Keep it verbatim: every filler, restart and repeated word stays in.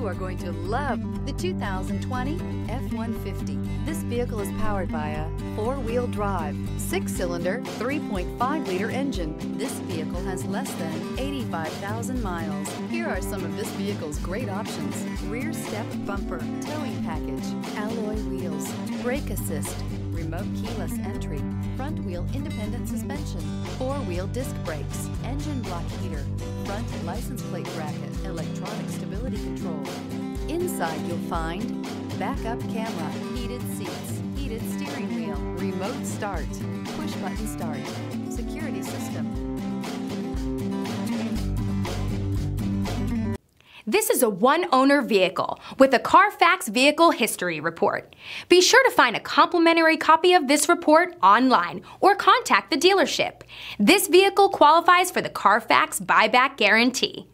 You are going to love the two thousand twenty F one fifty. This vehicle is powered by a four-wheel drive, six-cylinder, three point five liter engine. This vehicle has less than eighty-five thousand miles. Here are some of this vehicle's great options: rear step bumper, towing package, alloy wheels, brake assist, remote keyless entry, front wheel independent suspension, four-wheel disc brakes, engine block heater, front license plate bracket, electronic stability control. Inside you'll find backup camera, heated seats, heated steering wheel, remote start, push button start, security system. This is a one-owner vehicle with a Carfax Vehicle History Report. Be sure to find a complimentary copy of this report online or contact the dealership. This vehicle qualifies for the Carfax Buyback Guarantee.